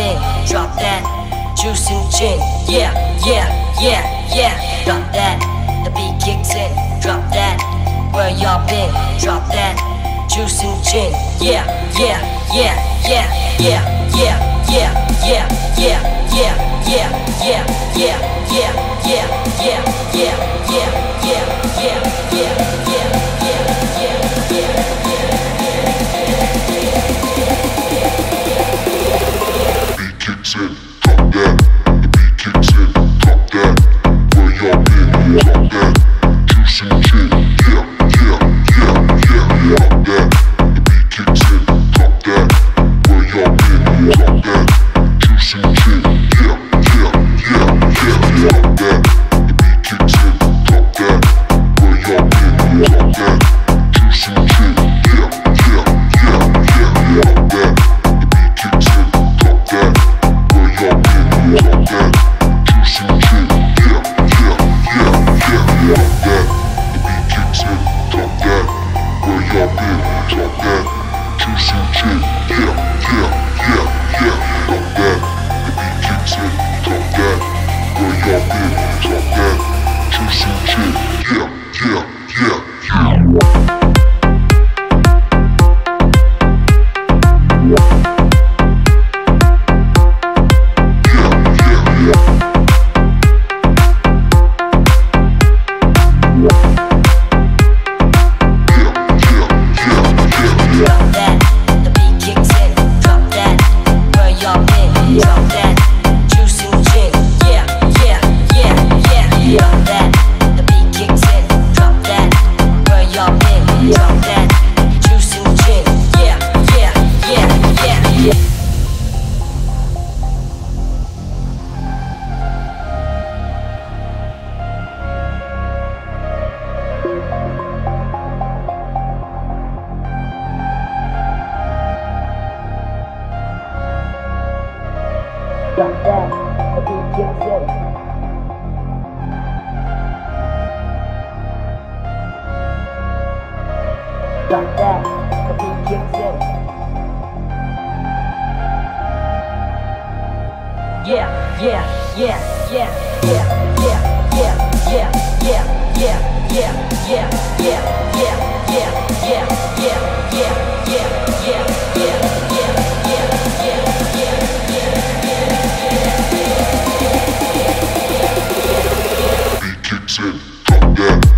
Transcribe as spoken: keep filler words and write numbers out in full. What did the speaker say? in, drop that juice and gin. Yeah, yeah, yeah, yeah. Drop that, the beat kicks in. Drop that, where y'all been? Drop that juice and gin. Yeah, yeah, yeah, yeah, yeah, yeah, yeah, yeah, yeah, yeah, yeah, yeah, yeah, yeah, yeah, yeah, yeah, yeah, yeah, yeah, yeah, yeah. Kicks in, drop that. The beat kicks in, drop that. Where y'all been? Drop that. Juice and gin, yeah, yeah, yeah, yeah. Drop that. The beat kicks in, drop that. Where y'all been? Drop that. Juice and gin, yeah, yeah, yeah, yeah. Drop that. The beat kicks in, drop that. Where y'all been? Drop that. Juice and gin, yeah, yeah, yeah, yeah. Drop that. The beat kicks in, drop that. Drop that.